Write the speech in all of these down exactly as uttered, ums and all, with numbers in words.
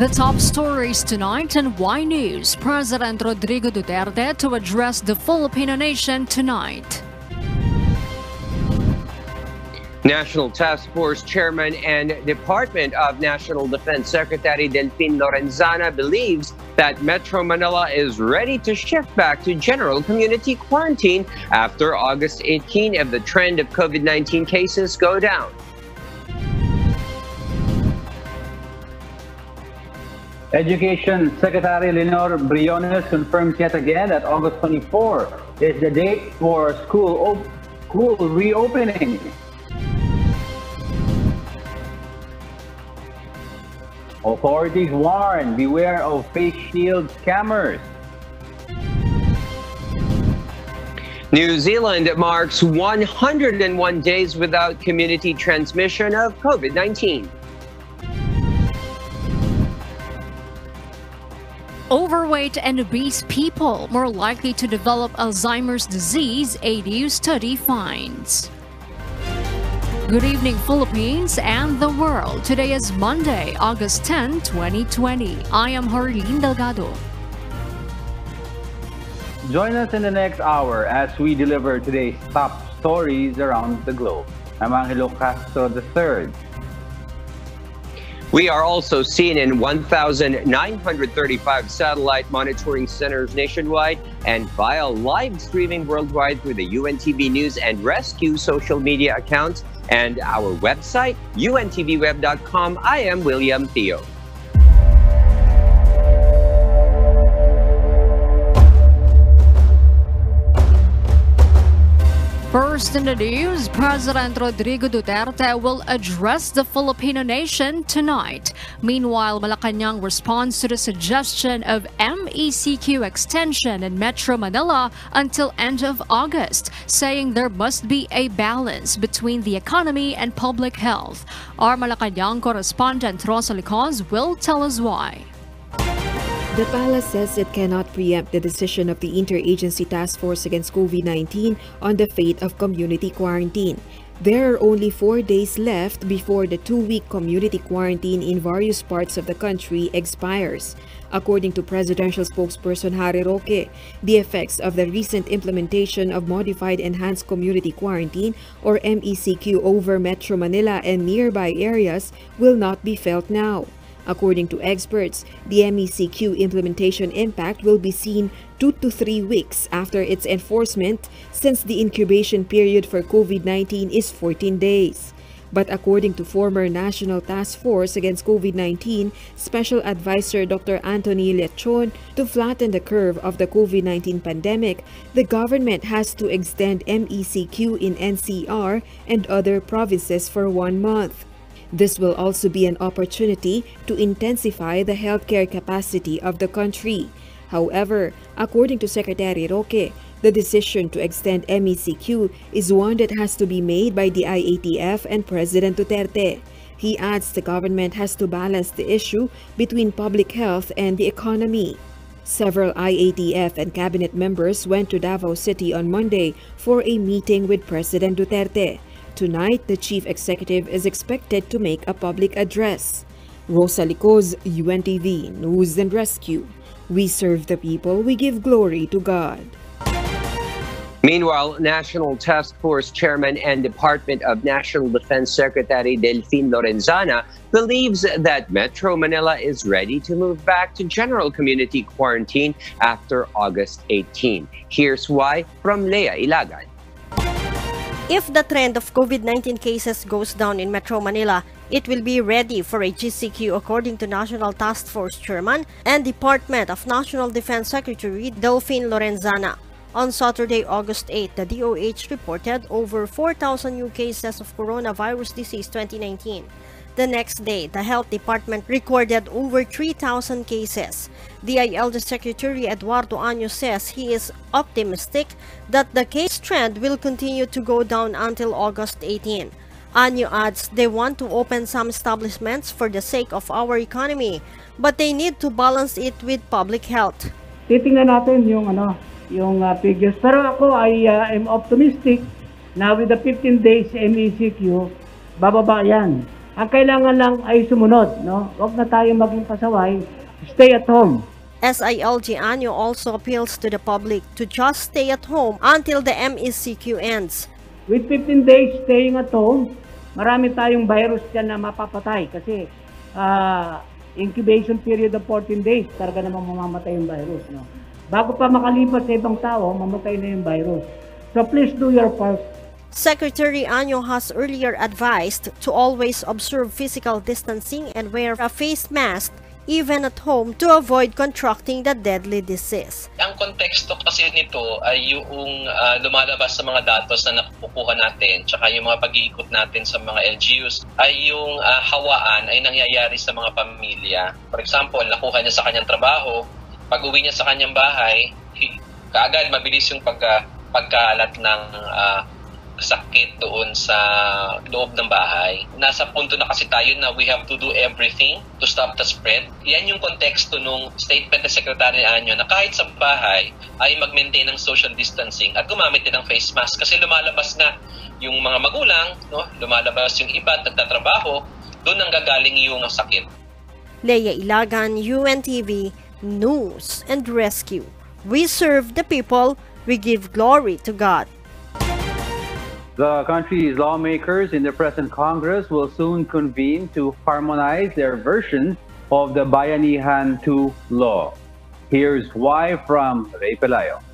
The top stories tonight in Y News. President Rodrigo Duterte to address the Filipino nation tonight. National Task Force Chairman and Department of National Defense Secretary Delfin Lorenzana believes that Metro Manila is ready to shift back to general community quarantine after August eighteenth if the trend of COVID nineteen cases go down. Education Secretary Leonor Briones confirms yet again that August twenty-fourth is the date for school, op school reopening. Authorities warn, beware of face shield scammers. New Zealand marks one hundred and one days without community transmission of COVID nineteen. Overweight and obese people more likely to develop Alzheimer's disease, A D U study finds. Good evening, Philippines and the world. Today is Monday, August tenth, twenty twenty. I am Harlene Delgado. Join us in the next hour as we deliver today's top stories around the globe. I'm Angelo Castro the third. We are also seen in one thousand nine hundred thirty-five satellite monitoring centers nationwide and via live streaming worldwide through the U N T V News and Rescue social media accounts and our website, U N T V web dot com. I am William Theo. First in the news, President Rodrigo Duterte will address the Filipino nation tonight. Meanwhile, Malacanang responds to the suggestion of M E C Q extension in Metro Manila until end of August, saying there must be a balance between the economy and public health. Our Malacanang correspondent Rosalie Coz will tell us why. The palace says it cannot preempt the decision of the Interagency Task Force Against COVID nineteen on the fate of community quarantine. There are only four days left before the two-week community quarantine in various parts of the country expires. According to presidential spokesperson Harry Roque, the effects of the recent implementation of Modified Enhanced Community Quarantine or M E C Q over Metro Manila and nearby areas will not be felt now. According to experts, the M E C Q implementation impact will be seen two to three weeks after its enforcement, since the incubation period for COVID nineteen is fourteen days. But according to former National Task Force Against COVID nineteen Special Advisor Doctor Anthony Leachon, to flatten the curve of the COVID nineteen pandemic, the government has to extend M E C Q in N C R and other provinces for one month. This will also be an opportunity to intensify the healthcare capacity of the country. However, according to Secretary Roque, the decision to extend M E C Q is one that has to be made by the I A T F and President Duterte. He adds the government has to balance the issue between public health and the economy. Several I A T F and cabinet members went to Davao City on Monday for a meeting with President Duterte. Tonight, the chief executive is expected to make a public address. Rosalie Coz, U N T V, News and Rescue. We serve the people, we give glory to God. Meanwhile, National Task Force Chairman and Department of National Defense Secretary Delfin Lorenzana believes that Metro Manila is ready to move back to general community quarantine after August eighteenth. Here's why from Lea Ilaga. If the trend of COVID nineteen cases goes down in Metro Manila, it will be ready for a G C Q, according to National Task Force Chairman and Department of National Defense Secretary Delfin Lorenzana. On Saturday, August eighth, the D O H reported over four thousand new cases of coronavirus disease twenty nineteen. The next day, the Health Department recorded over three thousand cases. D I L G Secretary Eduardo Año says he is optimistic that the case trend will continue to go down until August eighteenth. Año adds they want to open some establishments for the sake of our economy, but they need to balance it with public health. Titingnan natin yung ano, yung uh, figures. Pero ako I uh, am optimistic. Now with the fifteen days M E C Q, bababa yan. Ang kailangan lang ay sumunod, no? Huwag na tayo maging pasaway. Stay at home. S I L G Año also appeals to the public to just stay at home until the M E C Q ends. With fifteen days staying at home, marami tayong virus dyan na mapapatay kasi uh, incubation period of fourteen days, talaga namang mamamatay yung virus. No? Bago pa makalipas sa ibang tao, mamatay na yung virus. So please do your part. Secretary Año has earlier advised to always observe physical distancing and wear a face mask even at home to avoid contracting the deadly disease. Ang konteksto kasi nito ay yung uh, lumalabas sa mga datos na nakukuha natin tsaka yung mga pag-iikot natin sa mga L G Us ay yung uh, hawaan ay nangyayari sa mga pamilya. For example, nakuha niya sa kanyang trabaho, pag-uwi niya sa kanyang bahay, kaagad mabilis yung pagka, pagkalat ng uh, sakit doon sa loob ng bahay. Nasa punto na kasi tayo na we have to do everything to stop the spread. Yan yung konteksto nung statement ng Secretary Año na kahit sa bahay ay mag-maintain ng social distancing at gumamit din ng face mask kasi lumalabas na yung mga magulang, no? Lumalabas yung iba at nagtatrabaho, doon ang gagaling yung sakit. Lea Ilaga, U N T V, News and Rescue. We serve the people, we give glory to God. The country's lawmakers in the present Congress will soon convene to harmonize their version of the Bayanihan two law. Here's why from Ray Pelayo.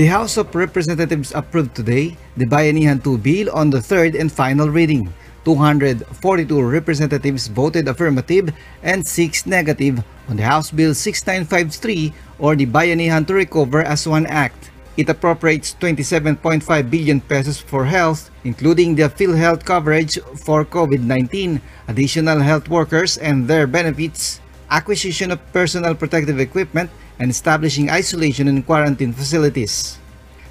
The House of Representatives approved today the Bayanihan two bill on the third and final reading. two hundred forty-two representatives voted affirmative and six negative on the House Bill six nine five three or the Bayanihan to Recover as One Act. It appropriates twenty-seven point five billion pesos for health, including the PhilHealth coverage for COVID nineteen, additional health workers and their benefits, acquisition of personal protective equipment, and establishing isolation and quarantine facilities.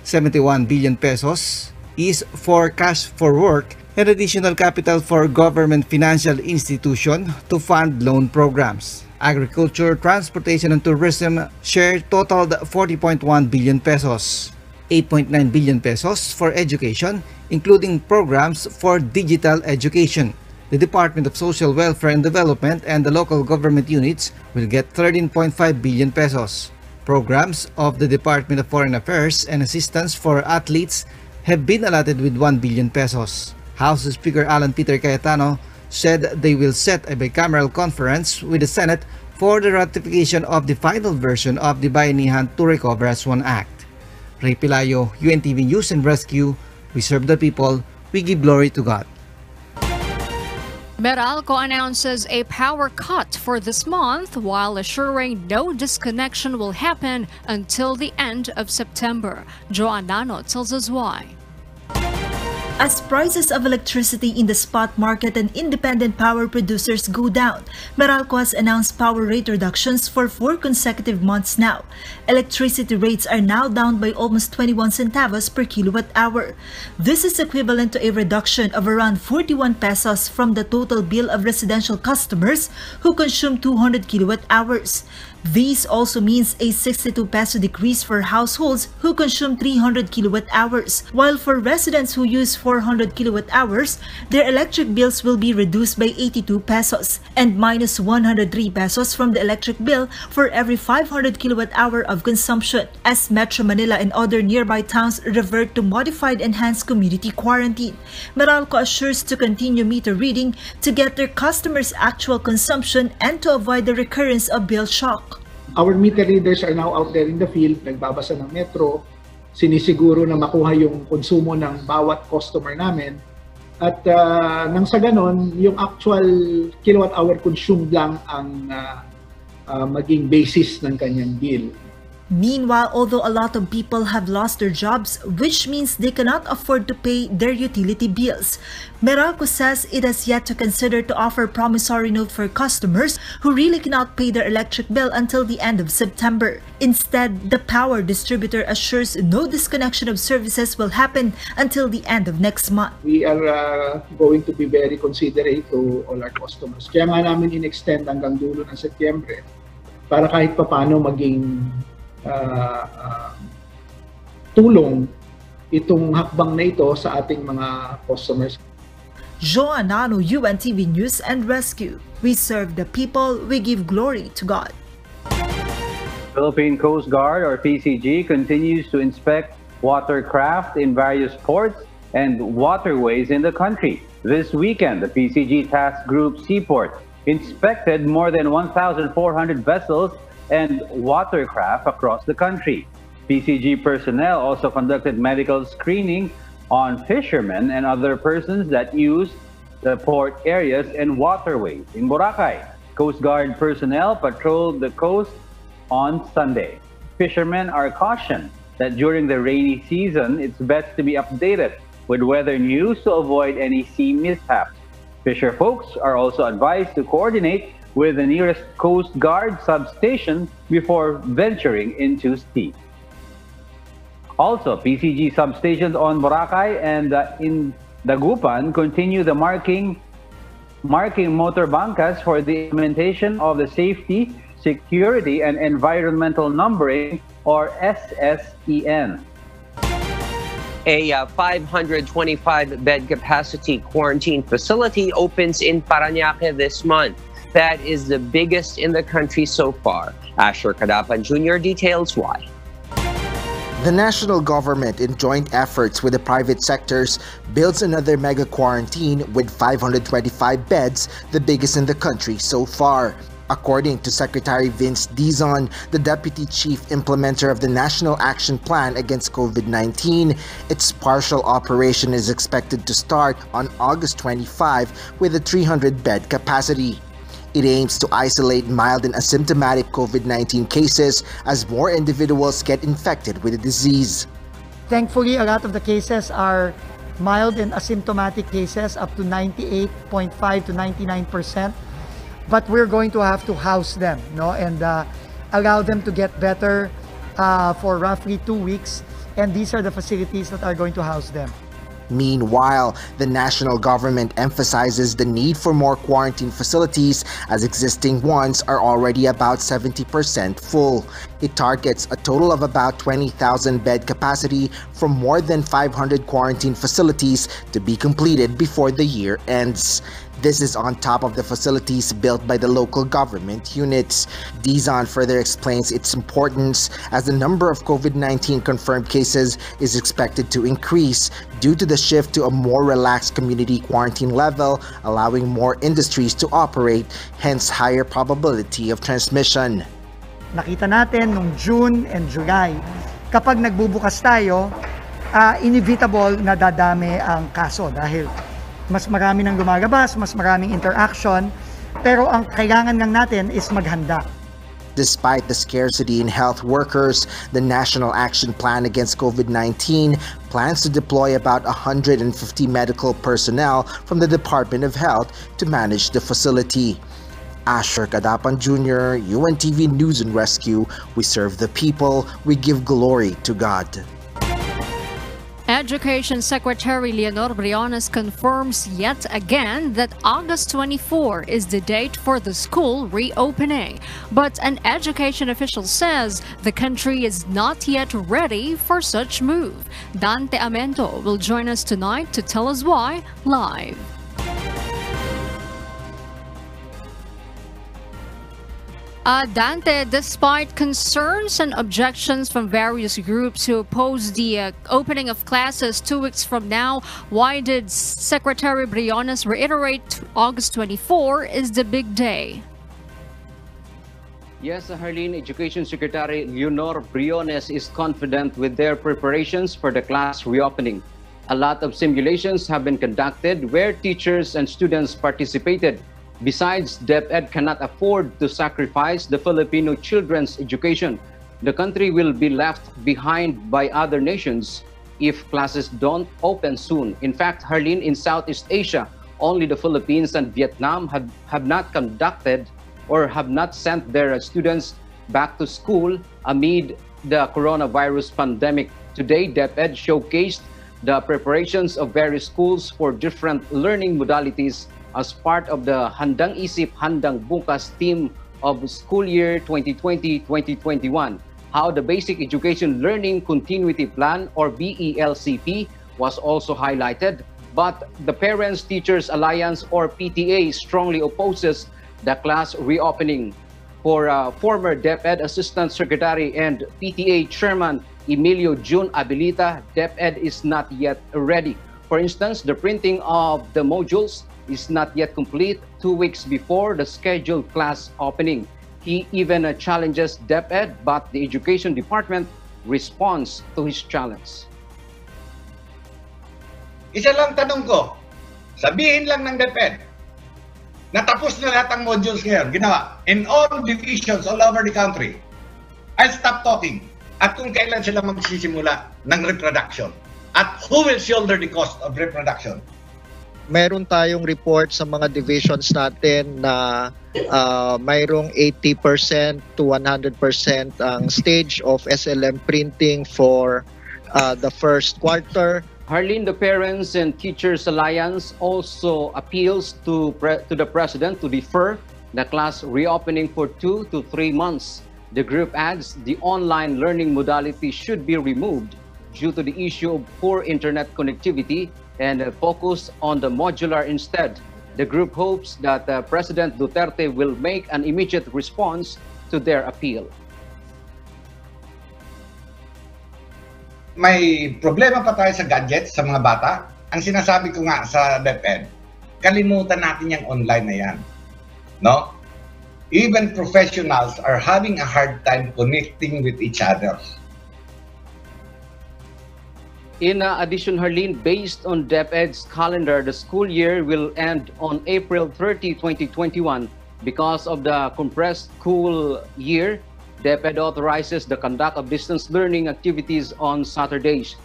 seventy-one billion pesos is for cash for work and additional capital for government financial institution to fund loan programs. Agriculture, transportation, and tourism share totaled forty point one billion pesos, eight point nine billion pesos for education, including programs for digital education. The Department of Social Welfare and Development and the local government units will get thirteen point five billion pesos. Programs of the Department of Foreign Affairs and Assistance for Athletes have been allotted with one billion pesos. House Speaker Alan Peter Cayetano said they will set a bicameral conference with the Senate for the ratification of the final version of the Bayanihan to Recover as One Act. Ray Pelayo, U N T V News and Rescue, we serve the people, we give glory to God. Meralco announces a power cut for this month while assuring no disconnection will happen until the end of September. Joan Nano tells us why. As prices of electricity in the spot market and independent power producers go down, Meralco has announced power rate reductions for four consecutive months now. Electricity rates are now down by almost twenty-one centavos per kilowatt hour. This is equivalent to a reduction of around forty-one pesos from the total bill of residential customers who consume two hundred kilowatt hours. This also means a sixty-two peso decrease for households who consume three hundred kilowatt hours, while for residents who use four hundred kilowatt hours, their electric bills will be reduced by eighty-two pesos and minus one hundred three pesos from the electric bill for every five hundred kilowatt hour of consumption, as Metro Manila and other nearby towns revert to modified enhanced community quarantine. Meralco assures to continue meter reading to get their customers' actual consumption and to avoid the recurrence of bill shock. Our meter readers are now out there in the field, nagbabasa ng metro, sinisiguro na makuha yung konsumo ng bawat customer namin. At uh, nang sa ganon, yung actual kilowatt hour consumed lang ang uh, uh, maging basis ng kanyang bill. Meanwhile, although a lot of people have lost their jobs, which means they cannot afford to pay their utility bills, Meralco says it has yet to consider to offer promissory note for customers who really cannot pay their electric bill until the end of September. Instead, the power distributor assures no disconnection of services will happen until the end of next month. We are uh, going to be very considerate to all our customers. Kaya nga namin in-extend hanggang dulo ng Setyembre para kahit papano maging Uh, uh, tulong itong hakbang na ito sa ating mga customers. Joan Nano, U N T V News and Rescue. We serve the people, we give glory to God. Philippine Coast Guard or P C G continues to inspect watercraft in various ports and waterways in the country. This weekend, the P C G Task Group Seaport inspected more than one thousand four hundred vessels and watercraft across the country. P C G personnel also conducted medical screening on fishermen and other persons that use the port areas and waterways. In Boracay, Coast Guard personnel patrolled the coast on Sunday. Fishermen are cautioned that during the rainy season, it's best to be updated with weather news to avoid any sea mishaps. Fisher folks are also advised to coordinate with the nearest Coast Guard substation before venturing into sea. Also, P C G substations on Boracay and uh, in Dagupan continue the marking, marking motor bankas for the implementation of the Safety, Security, and Environmental Numbering, or S S E N. A uh, five hundred twenty-five bed capacity quarantine facility opens in Parañaque this month. That is the biggest in the country so far. Asher Kadapan Junior details why. The national government, in joint efforts with the private sectors, builds another mega quarantine with five hundred twenty-five beds, the biggest in the country so far. According to Secretary Vince Dizon, the Deputy Chief Implementer of the National Action Plan Against COVID nineteen, its partial operation is expected to start on August twenty-fifth with a three hundred bed capacity. It aims to isolate mild and asymptomatic COVID nineteen cases as more individuals get infected with the disease. Thankfully, a lot of the cases are mild and asymptomatic cases, up to ninety-eight point five to ninety-nine percent. But we're going to have to house them, no, and uh, allow them to get better uh, for roughly two weeks. And these are the facilities that are going to house them. Meanwhile, the national government emphasizes the need for more quarantine facilities as existing ones are already about seventy percent full. It targets a total of about twenty thousand bed capacity from more than five hundred quarantine facilities to be completed before the year ends. This is on top of the facilities built by the local government units. Dizon further explains its importance as the number of COVID nineteen confirmed cases is expected to increase due to the shift to a more relaxed community quarantine level, allowing more industries to operate, hence higher probability of transmission. Nakita natin nung June and July, kapag nagbubukas tayo, uh, inevitable na dadami ang kaso dahil mas marami ng lumagabas, mas maraming interaction, pero ang kailangan lang natin is maghanda. Despite the scarcity in health workers, the National Action Plan Against COVID nineteen plans to deploy about one hundred fifty medical personnel from the Department of Health to manage the facility. Asher Kadapan Junior, U N T V News and Rescue. We serve the people, we give glory to God. Education Secretary Leonor Briones confirms yet again that August twenty-fourth is the date for the school reopening. But an education official says the country is not yet ready for such move. Dante Amento will join us tonight to tell us why live. Uh, Dante, despite concerns and objections from various groups who oppose the uh, opening of classes two weeks from now, why did Secretary Briones reiterate August twenty-fourth is the big day? Yes, Harlene, Education Secretary Leonor Briones is confident with their preparations for the class reopening. A lot of simulations have been conducted where teachers and students participated. Besides, DepEd cannot afford to sacrifice the Filipino children's education. The country will be left behind by other nations if classes don't open soon. In fact, Harlene, in Southeast Asia, only the Philippines and Vietnam have, have not conducted or have not sent their students back to school amid the coronavirus pandemic. Today, DepEd showcased the preparations of various schools for different learning modalities as part of the Handang Isip, Handang Bukas theme of school year twenty twenty to twenty twenty-one, how the Basic Education Learning Continuity Plan, or B E L C P, was also highlighted. but the Parents Teachers Alliance, or P T A, strongly opposes the class reopening. For uh, former DepEd Assistant Secretary and P T A Chairman Emilio June Abilita, DepEd is not yet ready. For instance, the printing of the modules is not yet complete two weeks before the scheduled class opening. He even uh, challenges DepEd, but the Education Department responds to his challenge. Isa lang tanong ko, sabihin lang ng DepEd, natapos na lahat ang modules ngayon, ginawa, in all divisions all over the country. I'll stop talking at kung kailan sila magsisimula ng reproduction at who will shoulder the cost of reproduction. Meron tayong report sa mga divisions natin na uh, mayroong eighty percent to one hundred percent ang stage of S L M printing for uh, the first quarter. Harlene, the Parents and Teachers Alliance also appeals to, pre to the President to defer the class reopening for two to three months. The group adds the online learning modality should be removed due to the issue of poor internet connectivity and focus on the modular instead. The group hopes that uh, President Duterte will make an immediate response to their appeal. May problema pa tayo sa gadgets, sa mga bata. Ang sinasabi ko nga sa DepEd, kalimutan natin yung online na yan. No? Even professionals are having a hard time connecting with each other. In uh, addition, Harlene, based on DepEd's calendar, the school year will end on April thirtieth, twenty twenty-one. Because of the compressed school year, DepEd authorizes the conduct of distance learning activities on Saturdays.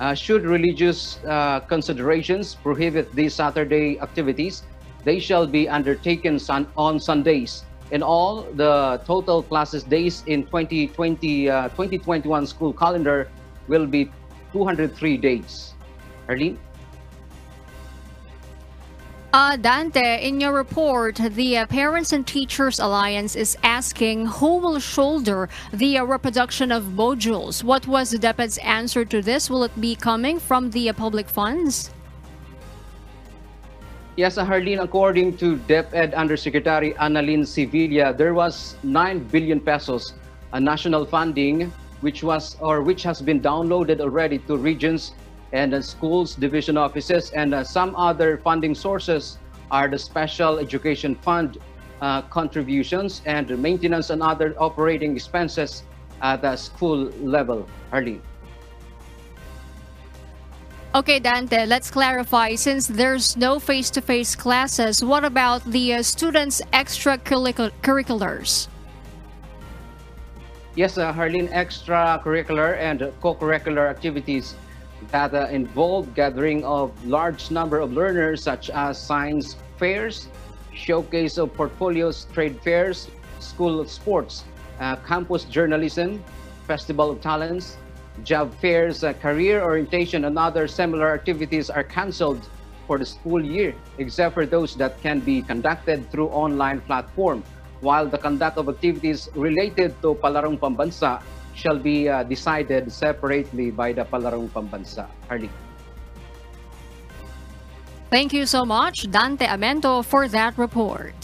Uh, should religious uh, considerations prohibit these Saturday activities, they shall be undertaken sun on Sundays. In all, the total classes days in twenty twenty, uh, twenty twenty-one school calendar will be two hundred three days. Harlene? Uh, Dante, in your report, the uh, Parents and Teachers Alliance is asking who will shoulder the uh, reproduction of modules. What was the DepEd's answer to this? Will it be coming from the uh, public funds? Yes, uh, Harlene, according to DepEd Undersecretary Annalyn Sevilla, there was nine billion pesos a national funding which was or which has been downloaded already to regions and the schools, division offices, and uh, some other funding sources are the Special Education Fund uh, contributions and maintenance and other operating expenses at the school level. Harlene. Okay, Dante, let's clarify. Since there's no face-to-face classes, what about the uh, students' extracurriculars? Yes, uh, Harlene, extracurricular and co-curricular activities that uh, involve gathering of large number of learners, such as science fairs, showcase of portfolios, trade fairs, school of sports, uh, campus journalism, festival of talents, job fairs, uh, career orientation, and other similar activities are cancelled for the school year, except for those that can be conducted through online platform, while the conduct of activities related to Palarong Pambansa shall be uh, decided separately by the Palarong Pambansa. Harlene. Thank you so much, Dante Amento, for that report.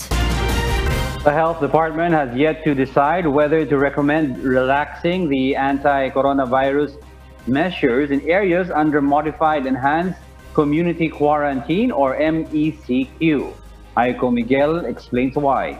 The Health Department has yet to decide whether to recommend relaxing the anti-coronavirus measures in areas under Modified Enhanced Community Quarantine, or M E C Q. Aiko Miguel explains why.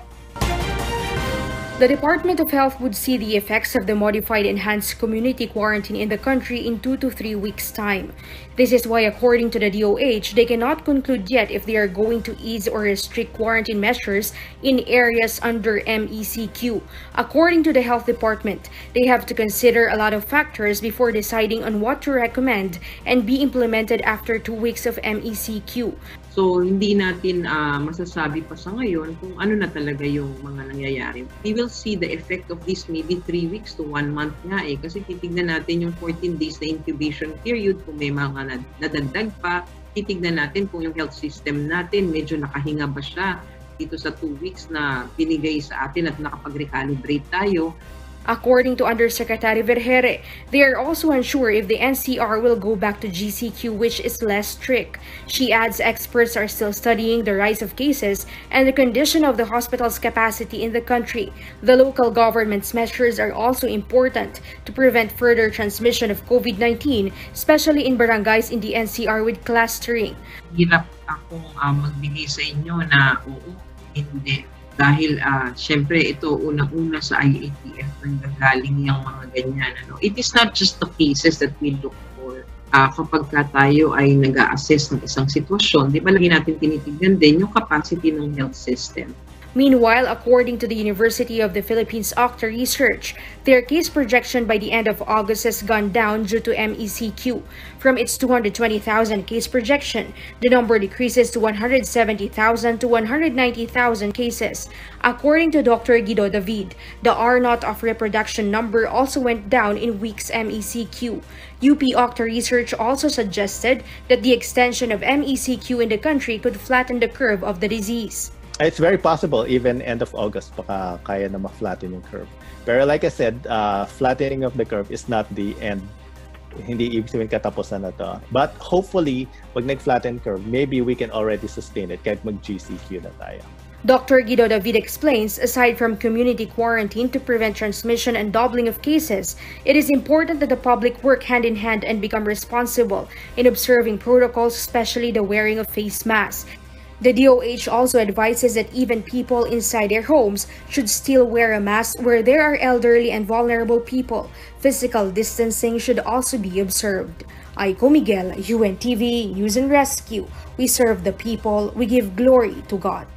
The Department of Health would see the effects of the Modified Enhanced Community Quarantine in the country in two to three weeks' time. This is why, according to the D O H, they cannot conclude yet if they are going to ease or restrict quarantine measures in areas under M E C Q. According to the Health Department, they have to consider a lot of factors before deciding on what to recommend and be implemented after two weeks of M E C Q. So, hindi natin uh, masasabi pa sa ngayon kung ano na talaga yung mga nangyayari. We will see the effect of this maybe three weeks to one month nga eh. Kasi titignan natin yung fourteen days na incubation period, kung may mga nad nadagdag pa. Titignan natin kung yung health system natin, medyo nakahinga ba siya dito sa two weeks na binigay sa atin at nakapag-recalibrate tayo. According to Undersecretary Vergere, they are also unsure if the N C R will go back to G C Q, which is less strict. She adds experts are still studying the rise of cases and the condition of the hospital's capacity in the country. The local government's measures are also important to prevent further transmission of COVID nineteen, especially in barangays in the N C R with clustering. Hirap akong uh, magbigay sa inyo na oo, hindi. Dahil, uh, syempre, ito unang-una sa I A T F nang gagaling yung mga ganyan. Ano? It is not just the cases that we look for. Uh, kapag ka tayo ay nag-a-assess ng isang sitwasyon, di ba lagi natin tinitignan din yung capacity ng health system. Meanwhile, according to the University of the Philippines Octa Research, their case projection by the end of August has gone down due to M E C Q. From its two hundred twenty thousand case projection, the number decreases to one hundred seventy thousand to one hundred ninety thousand cases. According to Doctor Guido David, the R zero of reproduction number also went down in week's M E C Q. U P Octa Research also suggested that the extension of M E C Q in the country could flatten the curve of the disease. It's very possible, even end of August, baka kaya na ma-flatten yung curve. Pero like I said, uh, flattening of the curve is not the end. Hindi ibig sabihin katapos na na to. But hopefully, pag nag-flatten curve, maybe we can already sustain it kahit mag-G C Q na tayo. Doctor Guido David explains, aside from community quarantine to prevent transmission and doubling of cases, it is important that the public work hand in hand and become responsible in observing protocols, especially the wearing of face masks. The D O H also advises that even people inside their homes should still wear a mask where there are elderly and vulnerable people. Physical distancing should also be observed. Aiko Miguel, U N T V News and Rescue. We serve the people, we give glory to God.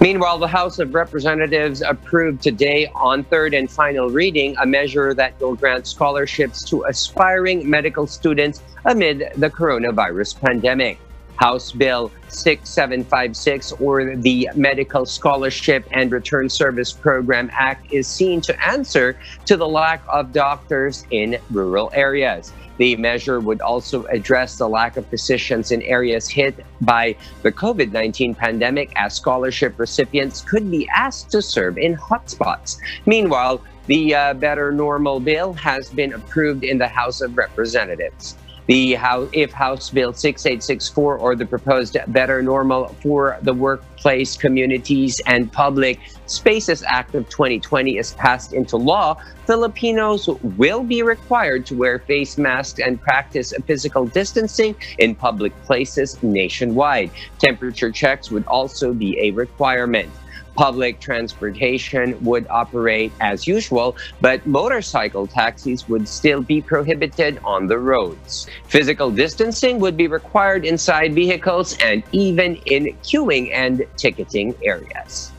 Meanwhile, the House of Representatives approved today on third and final reading a measure that will grant scholarships to aspiring medical students amid the coronavirus pandemic. House Bill six seven five six, or the Medical Scholarship and Return Service Program Act, is seen to answer to the lack of doctors in rural areas. The measure would also address the lack of physicians in areas hit by the COVID nineteen pandemic, as scholarship recipients could be asked to serve in hotspots. Meanwhile, the uh, Better Normal Bill has been approved in the House of Representatives. The House, if House Bill six eight six four, or the proposed Better Normal for the Workplace, Communities, and Public Spaces Act of twenty twenty is passed into law, Filipinos will be required to wear face masks and practice physical distancing in public places nationwide. Temperature checks would also be a requirement. Public transportation would operate as usual, but motorcycle taxis would still be prohibited on the roads. Physical distancing would be required inside vehicles and even in queuing and ticketing areas.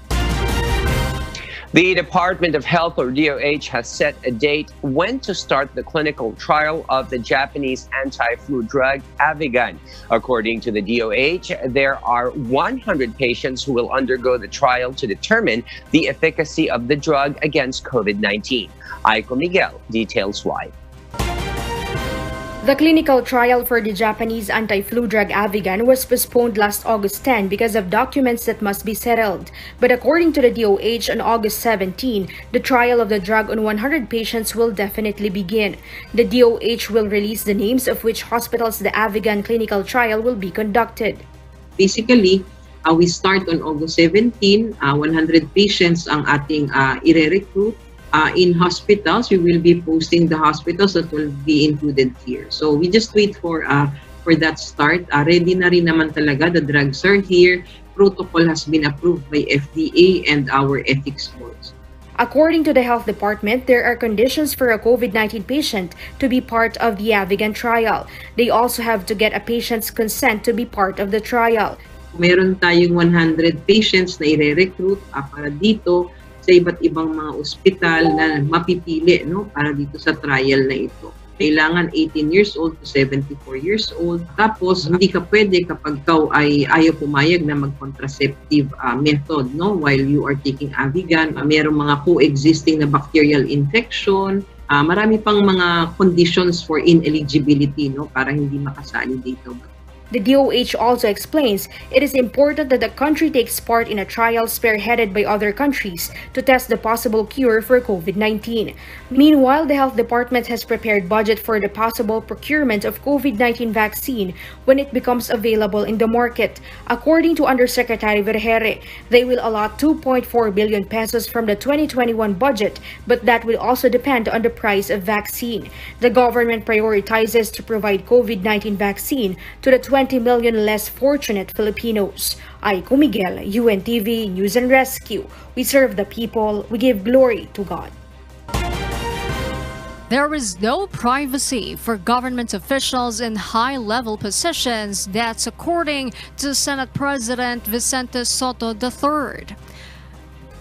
The Department of Health, or D O H, has set a date when to start the clinical trial of the Japanese anti-flu drug Avigan. According to the D O H, there are one hundred patients who will undergo the trial to determine the efficacy of the drug against COVID nineteen. Aiko Miguel details why. The clinical trial for the Japanese anti-flu drug Avigan was postponed last August tenth because of documents that must be settled. But according to the D O H, on August seventeenth, the trial of the drug on one hundred patients will definitely begin. The D O H will release the names of which hospitals the Avigan clinical trial will be conducted. Basically, uh, we start on August seventeenth, uh, one hundred patients ang ating uh, ire-recruit. Uh, in hospitals, we will be posting the hospitals that will be included here. So we just wait for uh, for that start. Uh, ready na rin naman talaga. The drugs are here. Protocol has been approved by F D A and our ethics boards. According to the Health Department, there are conditions for a COVID nineteen patient to be part of the Avigan trial. They also have to get a patient's consent to be part of the trial. Meron tayong one hundred patients na ire-recruit uh, para dito sa iba't ibang mga ospital na mapipili, no, para dito sa trial na ito. Kailangan eighteen years old to seventy-four years old. Tapos hindi ka pwede kapag ikaw ay ayaw pumayag na mag-contraceptive uh, method, no, while you are taking Avigan. Uh, merong mga coexisting na bacterial infection. Uh, marami pang mga conditions for ineligibility, no, para hindi makasali dito. The D O H also explains it is important that the country takes part in a trial spearheaded by other countries to test the possible cure for COVID nineteen. Meanwhile, the Health Department has prepared budget for the possible procurement of COVID nineteen vaccine when it becomes available in the market. According to Undersecretary Vergere, they will allot two point four billion pesos from the twenty twenty-one budget, but that will also depend on the price of vaccine. The government prioritizes to provide COVID nineteen vaccine to the twenty million less fortunate Filipinos. Aiko Miguel, U N T V News and Rescue. We serve the people, we give glory to God. There is no privacy for government officials in high-level positions. That's according to Senate President Vicente Soto the third.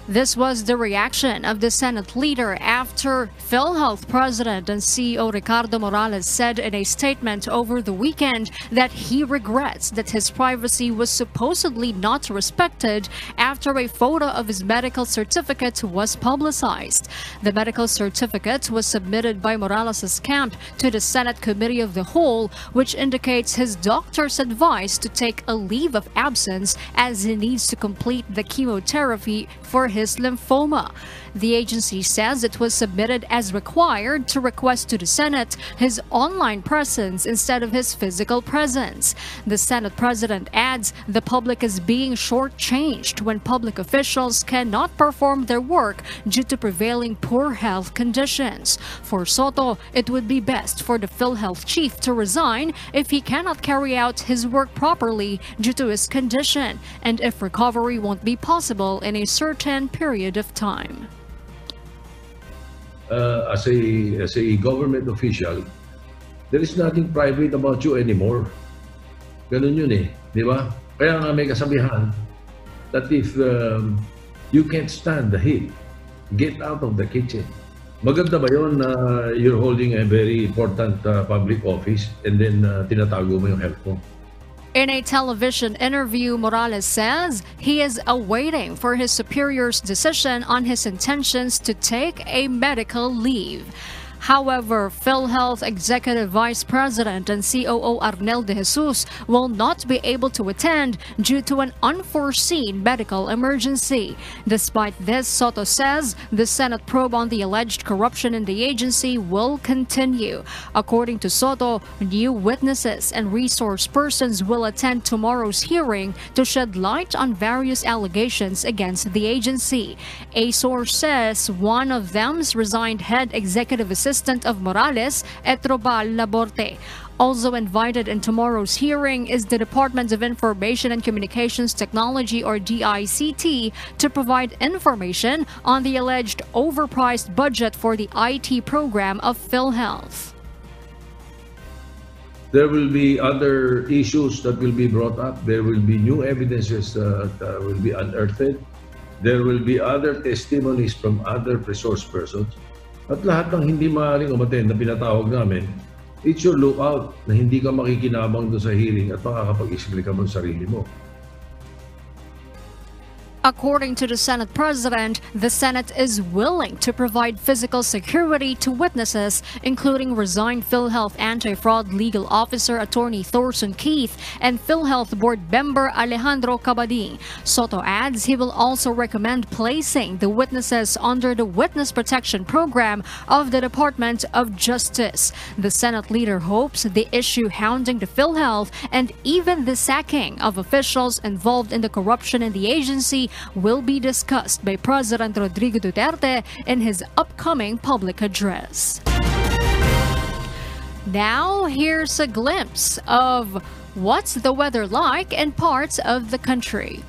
This was the reaction of the Senate leader after PhilHealth President and C E O Ricardo Morales said in a statement over the weekend that he regrets that his privacy was supposedly not respected after a photo of his medical certificate was publicized. The medical certificate was submitted by Morales's camp to the Senate Committee of the Whole, which indicates his doctor's advice to take a leave of absence as he needs to complete the chemotherapy for his lymphoma. The agency says it was submitted as required to request to the Senate his online presence instead of his physical presence. The Senate President adds the public is being shortchanged when public officials cannot perform their work due to prevailing poor health conditions. For Soto, it would be best for the PhilHealth chief to resign if he cannot carry out his work properly due to his condition and if recovery won't be possible in a certain period of time. Uh, as a as a government official, there is nothing private about you anymore. Ganun yun eh, di ba? Kaya nga may kasabihan that if um, you can't stand the heat, get out of the kitchen. Maganda ba yun na uh, you're holding a very important uh, public office and then uh, tinatago mo yung health mo? In a television interview, Morales says he is awaiting for his superior's decision on his intentions to take a medical leave. However, PhilHealth Executive Vice President and C O O Arnel de Jesus will not be able to attend due to an unforeseen medical emergency. Despite this, Soto says the Senate probe on the alleged corruption in the agency will continue. According to Soto, new witnesses and resource persons will attend tomorrow's hearing to shed light on various allegations against the agency. A source says one of them's resigned head executive assistant Assistant of Morales, Etrobal Laborte. Also invited in tomorrow's hearing is the Department of Information and Communications Technology, or D I C T, to provide information on the alleged overpriced budget for the I T program of PhilHealth. There will be other issues that will be brought up. There will be new evidences that uh, will be unearthed. There will be other testimonies from other resource persons. At lahat ng hindi maaaring umaten na pinatawag namin, it's your lookout na hindi ka makikinabang doon sa hearing at makakapag-explain ka mo sa sarili mo. According to the Senate President, the Senate is willing to provide physical security to witnesses, including resigned PhilHealth Anti-Fraud Legal Officer Attorney Thorson Keith and PhilHealth Board Member Alejandro Cabading. Soto adds he will also recommend placing the witnesses under the Witness Protection Program of the Department of Justice. The Senate leader hopes the issue hounding the PhilHealth and even the sacking of officials involved in the corruption in the agency will be discussed by President Rodrigo Duterte in his upcoming public address. Now, here's a glimpse of what's the weather like in parts of the country.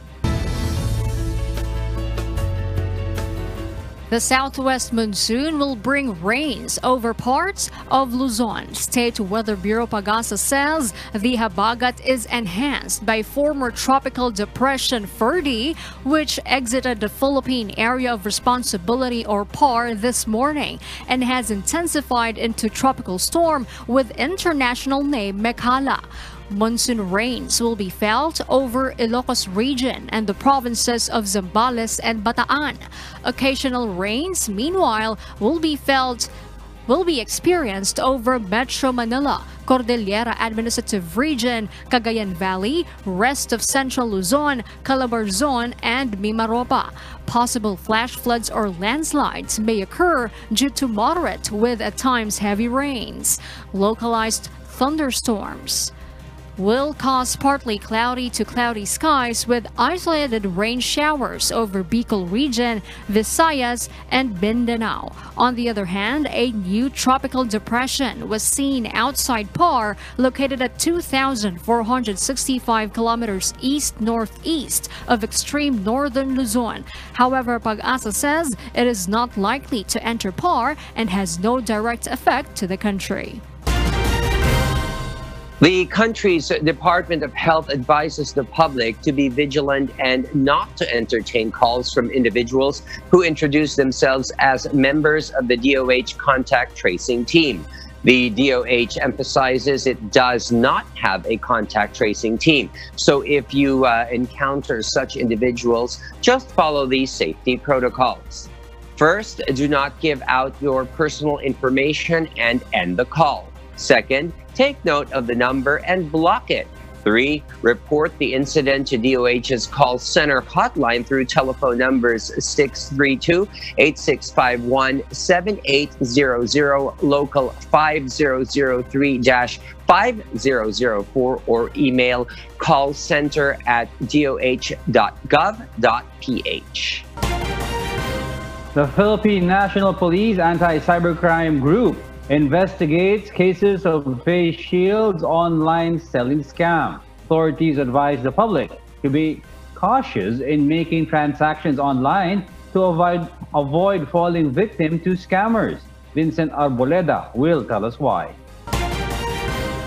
The southwest monsoon will bring rains over parts of Luzon. State Weather Bureau Pagasa says the habagat is enhanced by former tropical depression Ferdy, which exited the Philippine Area of Responsibility, or P A R, this morning and has intensified into tropical storm with international name Mekhala. Monsoon rains will be felt over Ilocos region and the provinces of Zambales and Bataan. Occasional rains, meanwhile, will be felt will be experienced over Metro Manila, Cordillera Administrative Region, Cagayan Valley, rest of Central Luzon, Calabarzon, and Mimaropa. Possible flash floods or landslides may occur due to moderate with at times heavy rains. Localized thunderstorms will cause partly cloudy to cloudy skies with isolated rain showers over Bicol region, Visayas, and Mindanao. On the other hand, a new tropical depression was seen outside Par, located at two thousand four hundred sixty-five kilometers east-northeast of extreme northern Luzon. However, Pagasa says it is not likely to enter Par and has no direct effect to the country. The country's Department of Health advises the public to be vigilant and not to entertain calls from individuals who introduce themselves as members of the D O H contact tracing team. The D O H emphasizes it does not have a contact tracing team. So if you uh, encounter such individuals, just follow these safety protocols. First, do not give out your personal information and end the call. Second, take note of the number and block it. Three, report the incident to D O H's call center hotline through telephone numbers six three two, eight six five one, seven eight zero zero, local five zero zero three, five zero zero four, or email callcenter at d o h dot gov dot p h. The Philippine National Police Anti-Cybercrime Group investigates cases of face shields online selling scam. Authorities advise the public to be cautious in making transactions online to avoid avoid falling victim to scammers. Vincent Arboleda will tell us why.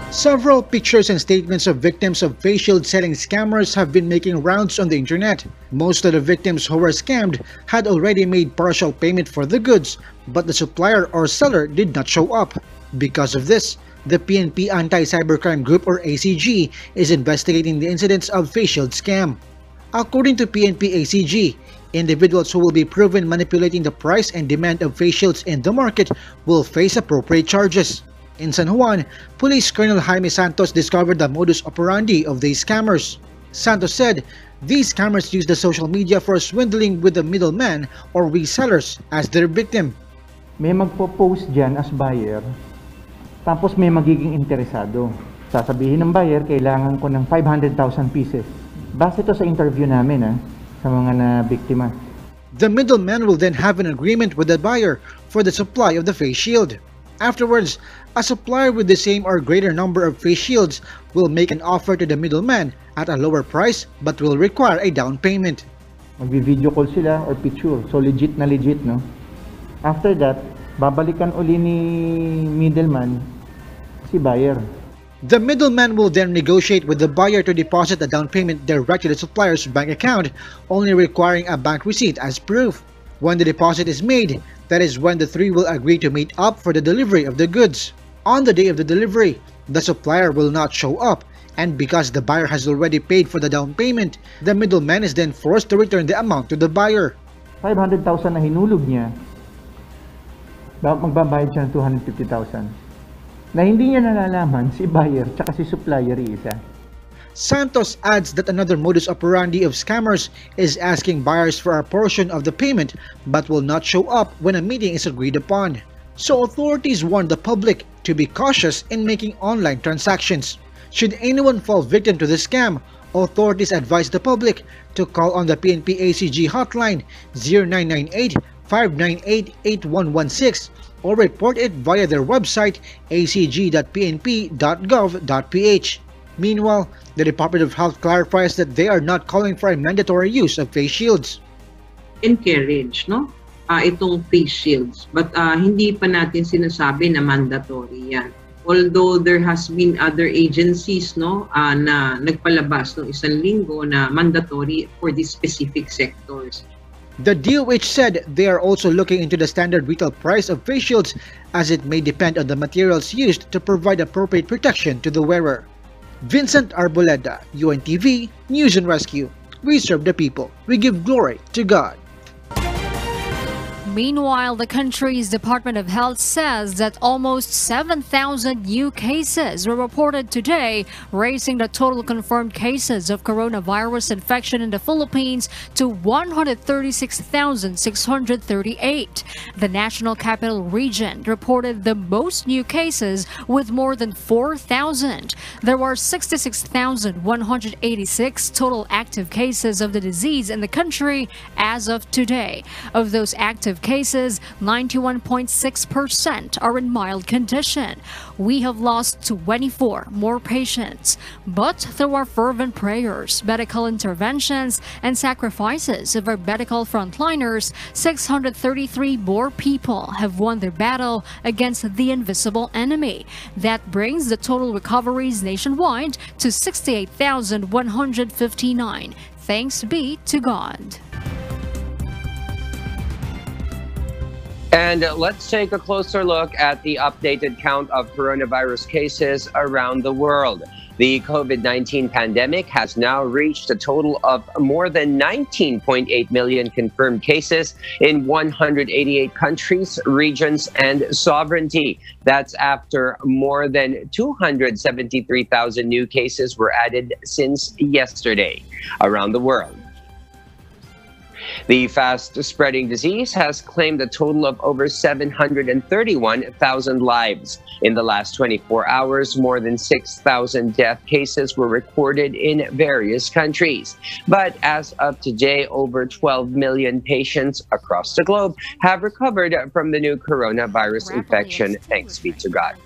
Several pictures and statements of victims of face shield selling scammers have been making rounds on the internet. Most of the victims who were scammed had already made partial payment for the goods, but the supplier or seller did not show up. Because of this, the P N P Anti-Cybercrime Group or A C G is investigating the incidents of face shield scam. According to P N P A C G, individuals who will be proven manipulating the price and demand of face shields in the market will face appropriate charges. In San Juan, Police Colonel Jaime Santos discovered the modus operandi of these scammers. Santos said these scammers use the social media for swindling with the middleman or resellers as their victim. May magpo-post dyan as buyer, tapos may magiging interesado. Sasabihin ng buyer, kailangan ko ng five hundred thousand pieces. Base ito sa interview namin ha, sa mga na biktima. The middleman will then have an agreement with the buyer for the supply of the face shield. Afterwards, a supplier with the same or greater number of face shields will make an offer to the middleman at a lower price but will require a down payment. Magbi-video call sila or picture, so legit na legit, no? After that, babalikan uli ni middleman si buyer. The middleman will then negotiate with the buyer to deposit the down payment direct to the supplier's bank account, only requiring a bank receipt as proof. When the deposit is made, that is when the three will agree to meet up for the delivery of the goods. On the day of the delivery, the supplier will not show up, and because the buyer has already paid for the down payment, the middleman is then forced to return the amount to the buyer. five hundred thousand na hinulog niya, magbabayad siya ng two hundred fifty thousand. Na hindi niya nalalaman si buyer tsaka si supplier isa. Santos adds that another modus operandi of scammers is asking buyers for a portion of the payment but will not show up when a meeting is agreed upon. So authorities warn the public to be cautious in making online transactions. Should anyone fall victim to this scam, authorities advise the public to call on the P N P A C G hotline zero nine nine eight, five nine eight, eight one one six or report it via their website a c g dot p n p dot gov dot p h. Meanwhile, the Department of Health clarifies that they are not calling for a mandatory use of face shields. Encourage, no? Uh, itong face shields. But uh, hindi pa natin sinasabi na mandatory yan. Although there has been other agencies, no? Uh, na nagpalabas ng no, isang linggo na mandatory for these specific sectors. The D O H said they are also looking into the standard retail price of face shields as it may depend on the materials used to provide appropriate protection to the wearer. Vincent Arboleda, U N T V, News and Rescue. We serve the people. We give glory to God. Meanwhile, the country's Department of Health says that almost seven thousand new cases were reported today, raising the total confirmed cases of coronavirus infection in the Philippines to one hundred thirty-six thousand six hundred thirty-eight. The National Capital Region reported the most new cases with more than four thousand. There were sixty-six thousand one hundred eighty-six total active cases of the disease in the country as of today. Of those active cases, ninety-one point six percent are in mild condition. We have lost twenty-four more patients, but through our fervent prayers, medical interventions, and sacrifices of our medical frontliners, six hundred thirty-three more people have won their battle against the invisible enemy. That brings the total recoveries nationwide to sixty-eight thousand one hundred fifty-nine. Thanks be to God. And let's take a closer look at the updated count of coronavirus cases around the world. The COVID nineteen pandemic has now reached a total of more than nineteen point eight million confirmed cases in one hundred eighty-eight countries, regions, and sovereignty. That's after more than two hundred seventy-three thousand new cases were added since yesterday around the world. The fast-spreading disease has claimed a total of over seven hundred thirty-one thousand lives. In the last twenty-four hours, more than six thousand death cases were recorded in various countries. But as of today, over twelve million patients across the globe have recovered from the new coronavirus infection. Thanks be to God.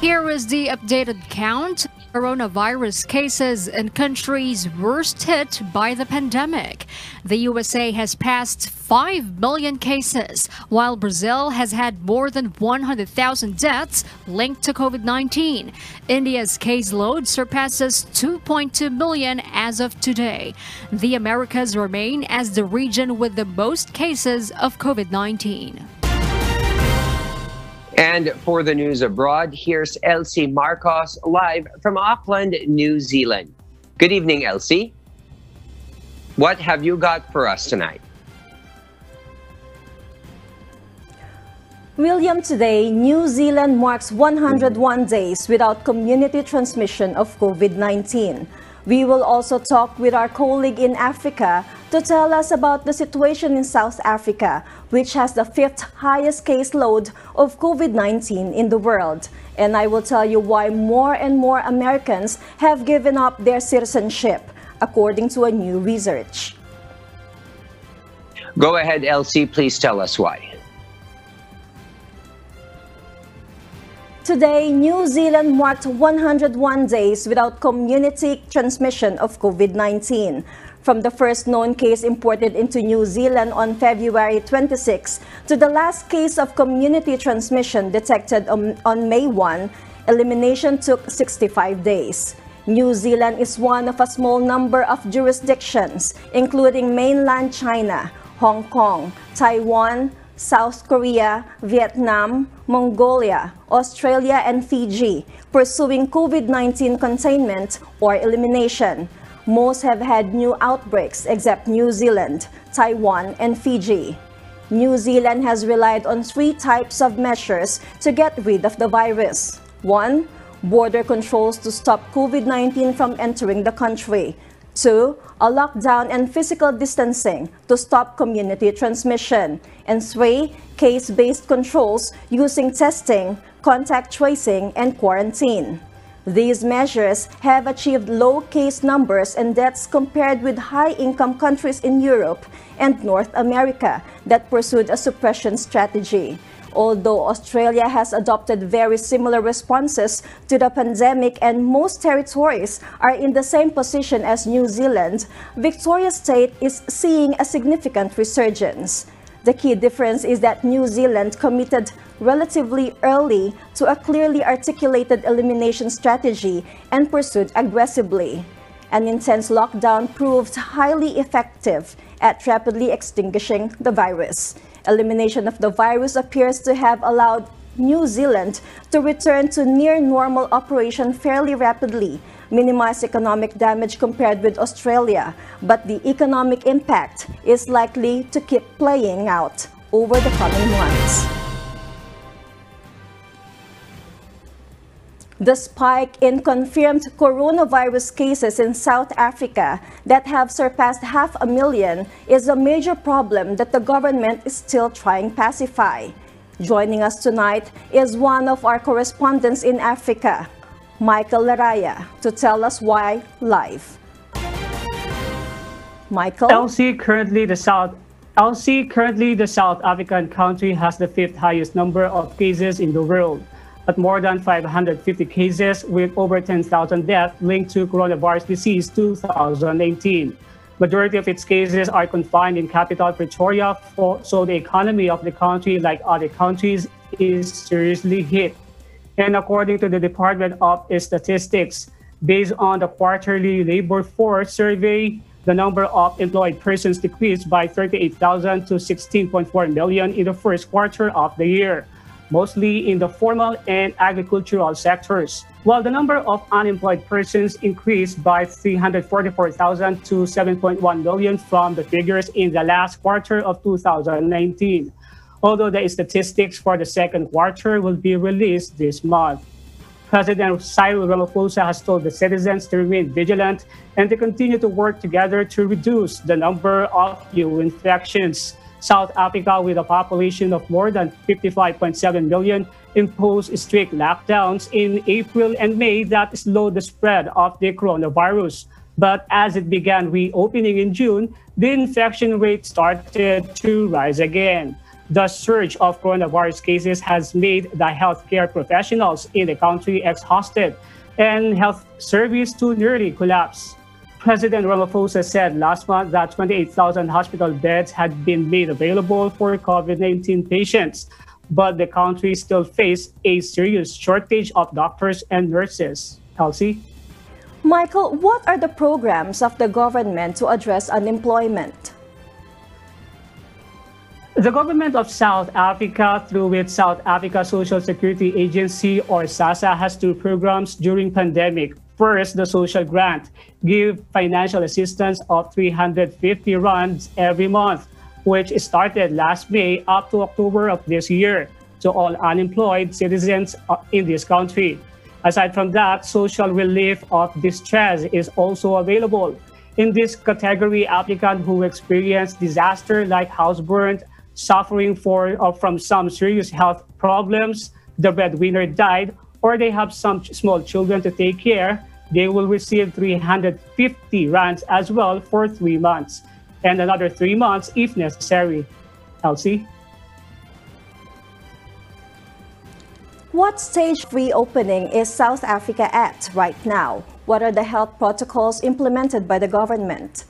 Here is the updated count. Coronavirus cases in countries worst hit by the pandemic. The U S A has passed five million cases, while Brazil has had more than one hundred thousand deaths linked to COVID nineteen. India's caseload surpasses two point two million as of today. The Americas remain as the region with the most cases of COVID nineteen. And for the news abroad, here's Elsie Marcos live from Auckland, New Zealand. Good evening, Elsie. What have you got for us tonight? William, today, New Zealand marks one hundred one days without community transmission of COVID nineteen. We will also talk with our colleague in Africa to tell us about the situation in South Africa, which has the fifth highest caseload of COVID nineteen in the world. And I will tell you why more and more Americans have given up their citizenship, according to a new research. Go ahead, Elsie, please tell us why. Today, New Zealand marked one hundred one days without community transmission of COVID nineteen. From the first known case imported into New Zealand on February twenty-sixth to the last case of community transmission detected on, on May first, elimination took sixty-five days. New Zealand is one of a small number of jurisdictions, including mainland China, Hong Kong, Taiwan, South Korea, Vietnam, Mongolia, Australia, and Fiji, pursuing COVID nineteen containment or elimination. Most have had new outbreaks except New Zealand, Taiwan, and Fiji. New Zealand has relied on three types of measures to get rid of the virus. One, border controls to stop COVID nineteen from entering the country. Two, a lockdown and physical distancing to stop community transmission. And three, case-based controls using testing, contact tracing, and quarantine. These measures have achieved low case numbers and deaths compared with high-income countries in Europe and North America that pursued a suppression strategy. Although Australia has adopted very similar responses to the pandemic and most territories are in the same position as New Zealand, Victoria State is seeing a significant resurgence. The key difference is that New Zealand committed relatively early to a clearly articulated elimination strategy and pursued aggressively. An intense lockdown proved highly effective at rapidly extinguishing the virus. Elimination of the virus appears to have allowed New Zealand to return to near normal operation fairly rapidly minimize economic damage compared with Australia, but the economic impact is likely to keep playing out over the coming months. The spike in confirmed coronavirus cases in South Africa that have surpassed half a million is a major problem that the government is still trying to pacify. Joining us tonight is one of our correspondents in Africa, Michael Laraya, to tell us why live. Michael? Elsie, currently the South Elsie, currently the South African country has the fifth highest number of cases in the world, at more than five hundred fifty cases with over ten thousand deaths linked to coronavirus disease two thousand eighteen. Majority of its cases are confined in capital Pretoria, for, so the economy of the country, like other countries, is seriously hit. And according to the Department of Statistics, based on the quarterly labor force survey, the number of employed persons decreased by thirty-eight thousand to sixteen point four million in the first quarter of the year, mostly in the formal and agricultural sectors, while the number of unemployed persons increased by three hundred forty-four thousand to seven point one million from the figures in the last quarter of two thousand nineteen, although the statistics for the second quarter will be released this month. President Cyril Ramaphosa has told the citizens to remain vigilant and to continue to work together to reduce the number of new infections. South Africa, with a population of more than fifty-five point seven million, imposed strict lockdowns in April and May that slowed the spread of the coronavirus. But as it began reopening in June, the infection rate started to rise again. The surge of coronavirus cases has made the healthcare professionals in the country exhausted and health service to nearly collapse. President Ramaphosa said last month that twenty-eight thousand hospital beds had been made available for COVID nineteen patients, but the country still faced a serious shortage of doctors and nurses. Elsie? Michael, what are the programs of the government to address unemployment? The government of South Africa, through its South Africa Social Security Agency, or SASA, has two programs during pandemic. First, the social grant, give financial assistance of three hundred fifty rands every month, which started last May up to October of this year to all unemployed citizens in this country. Aside from that, social relief of distress is also available. In this category, applicants who experience disaster like house burnt, suffering for, or from some serious health problems, the breadwinner died, or they have some small children to take care, they will receive three hundred fifty rands as well for three months, and another three months if necessary. Elsie? What stage of reopening is South Africa at right now? What are the health protocols implemented by the government?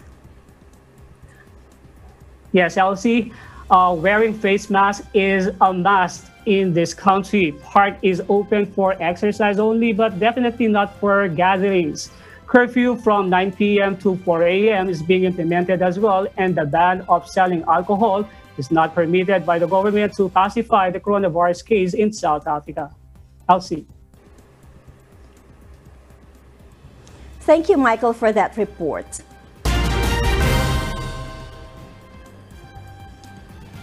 Yes, Elsie, uh, wearing face masks is a must in this country. Park is open for exercise only, but definitely not for gatherings. Curfew from nine p m to four a m is being implemented as well, and the ban of selling alcohol is not permitted by the government to pacify the coronavirus case in South Africa. Elsie. Thank you, Michael, for that report.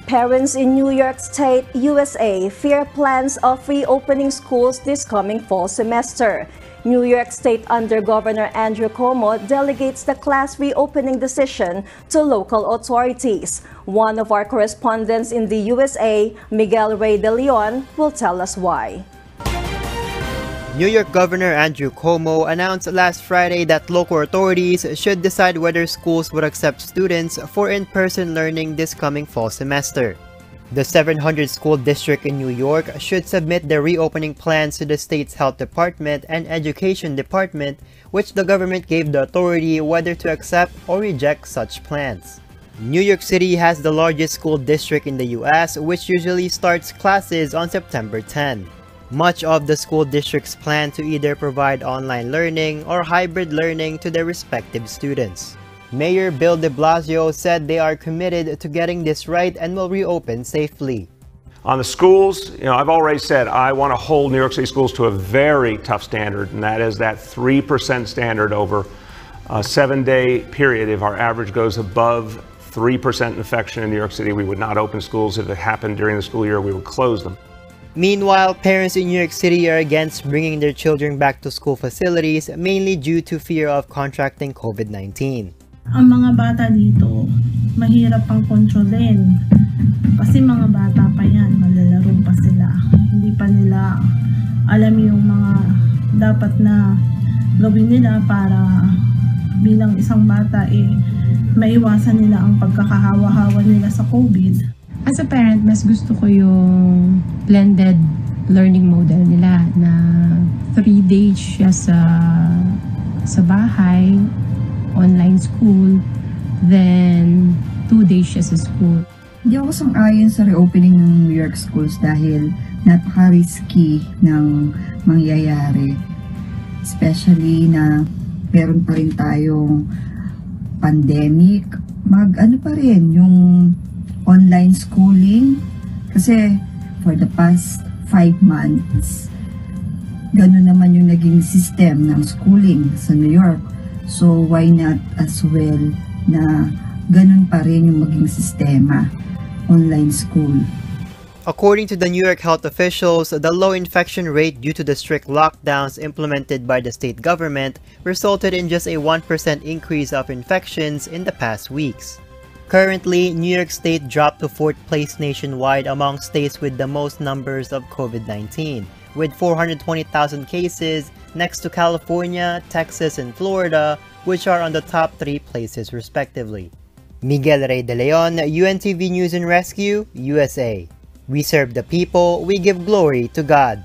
Parents in New York State, U S A, fear plans of reopening schools this coming fall semester. New York State under Governor Andrew Cuomo delegates the class reopening decision to local authorities. One of our correspondents in the U S A, Miguel Rey de Leon, will tell us why. New York Governor Andrew Cuomo announced last Friday that local authorities should decide whether schools would accept students for in-person learning this coming fall semester. The seven hundred school district in New York should submit their reopening plans to the state's health department and education department, which the government gave the authority whether to accept or reject such plans. New York City has the largest school district in the U S, which usually starts classes on September tenth. Much of the school districts plan to either provide online learning or hybrid learning to their respective students. Mayor Bill de Blasio said they are committed to getting this right and will reopen safely. On the schools, you know, I've already said I want to hold New York City schools to a very tough standard, and that is that three percent standard over a seven-day period. If our average goes above three percent infection in New York City, we would not open schools. If it happened during the school year, we would close them. Meanwhile, parents in New York City are against bringing their children back to school facilities, mainly due to fear of contracting COVID nineteen. Ang mga bata dito, mahirap pang kontrolin. Kasi mga bata pa yan, malalaro pa sila. Hindi pa nila alam yung mga dapat na gawin nila para bilang isang bata, eh, maiwasan nila ang pagkakahawa-hawa nila sa COVID. As a parent, mas gusto ko yung blended learning model nila na three days siya sa, sa bahay, online school, then two days siya sa school. Hindi ako sang-ayon sa reopening ng New York schools dahil napaka-risky ng mangyayari. Especially na meron pa rin tayong pandemic. Mag-ano pa rin yung online schooling kasi for the past five months ganun naman yung naging system ng schooling sa New York, so why not as well na ganun pa rin yung maging sistema, online school. According to the New York health officials, the low infection rate due to the strict lockdowns implemented by the state government resulted in just a one percent increase of infections in the past weeks. Currently, New York State dropped to fourth place nationwide among states with the most numbers of COVID nineteen, with four hundred twenty thousand cases next to California, Texas, and Florida, which are on the top three places respectively. Miguel Rey de Leon, U N T V News and Rescue, U S A. We serve the people, we give glory to God.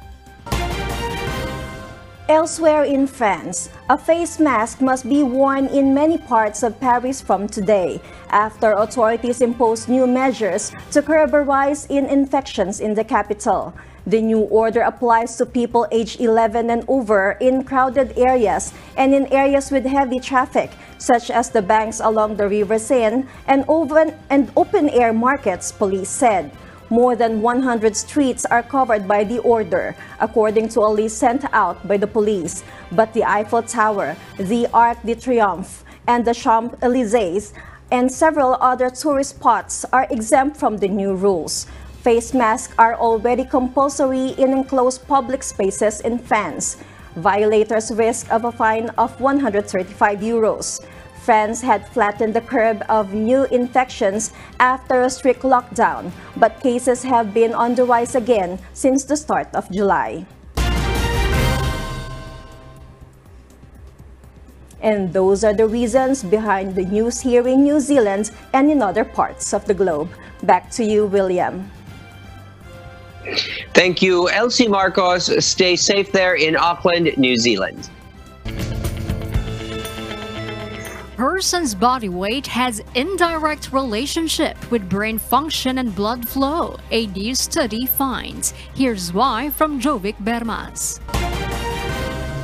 Elsewhere in France, a face mask must be worn in many parts of Paris from today, after authorities imposed new measures to curb a rise in infections in the capital. The new order applies to people aged eleven and over in crowded areas and in areas with heavy traffic, such as the banks along the River Seine and open, and open-air markets, police said. More than one hundred streets are covered by the order, according to a list sent out by the police. But the Eiffel Tower, the Arc de Triomphe, and the Champs-Élysées, and several other tourist spots are exempt from the new rules. Face masks are already compulsory in enclosed public spaces in France. Violators risk of a fine of one hundred thirty-five euros. France had flattened the curve of new infections after a strict lockdown, but cases have been on the rise again since the start of July. And those are the reasons behind the news here in New Zealand and in other parts of the globe. Back to you, William. Thank you, Elsie Marcos. Stay safe there in Auckland, New Zealand. Person's body weight has indirect relationship with brain function and blood flow, a new study finds. Here's why from Jovic Bermas.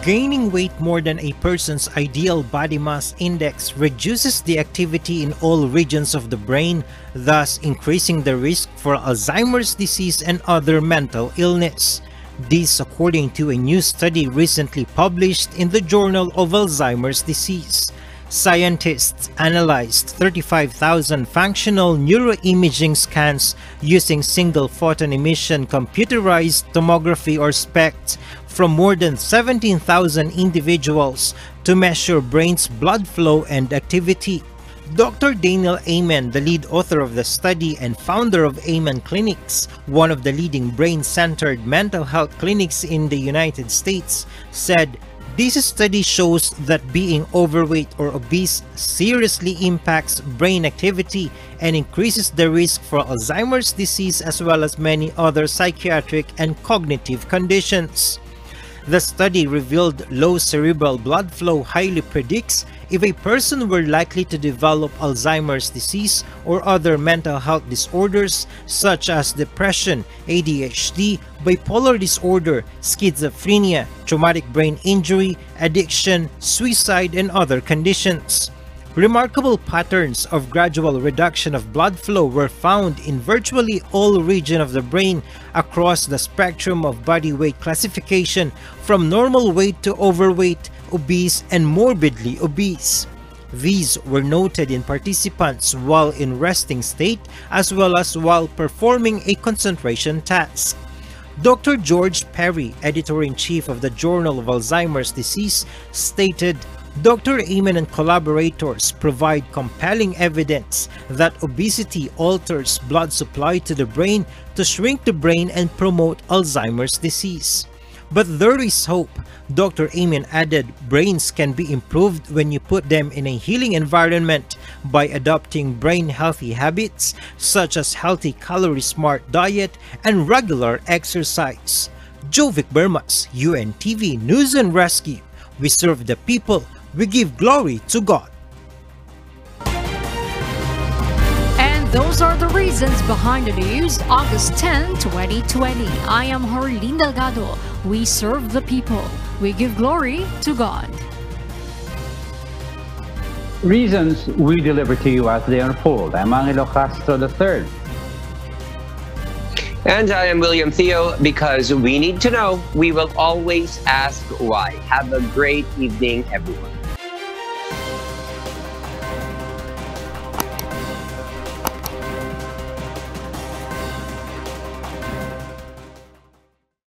Gaining weight more than a person's ideal body mass index reduces the activity in all regions of the brain, thus increasing the risk for Alzheimer's disease and other mental illness. This according to a new study recently published in the Journal of Alzheimer's Disease. Scientists analyzed thirty-five thousand functional neuroimaging scans using single photon emission computerized tomography or SPECT from more than seventeen thousand individuals to measure brain's blood flow and activity. Doctor Daniel Amen, the lead author of the study and founder of Amen Clinics, one of the leading brain-centered mental health clinics in the United States, said, "This study shows that being overweight or obese seriously impacts brain activity and increases the risk for Alzheimer's disease as well as many other psychiatric and cognitive conditions." The study revealed low cerebral blood flow highly predicts if a person were likely to develop Alzheimer's disease or other mental health disorders such as depression, A D H D, bipolar disorder, schizophrenia, traumatic brain injury, addiction, suicide, and other conditions. remarkable patterns of gradual reduction of blood flow were found in virtually all regions of the brain across the spectrum of body weight classification from normal weight to overweight, obese, and morbidly obese. These were noted in participants while in resting state as well as while performing a concentration task. Doctor George Perry, editor-in-chief of the Journal of Alzheimer's Disease, stated, "Doctor Amen and collaborators provide compelling evidence that obesity alters blood supply to the brain to shrink the brain and promote Alzheimer's disease." But there is hope. Doctor Amen added, "Brains can be improved when you put them in a healing environment by adopting brain-healthy habits such as healthy calorie-smart diet and regular exercise." Jovic Bermas, U N T V News and Rescue. We serve the people. We give glory to God. Those are the reasons behind the news, August tenth, twenty twenty. I am Harlene Delgado. We serve the people. We give glory to God. Reasons we deliver to you as they unfold. I'm Angelo Castro the third. And I am William Theo, because we need to know. We will always ask why. Have a great evening, everyone.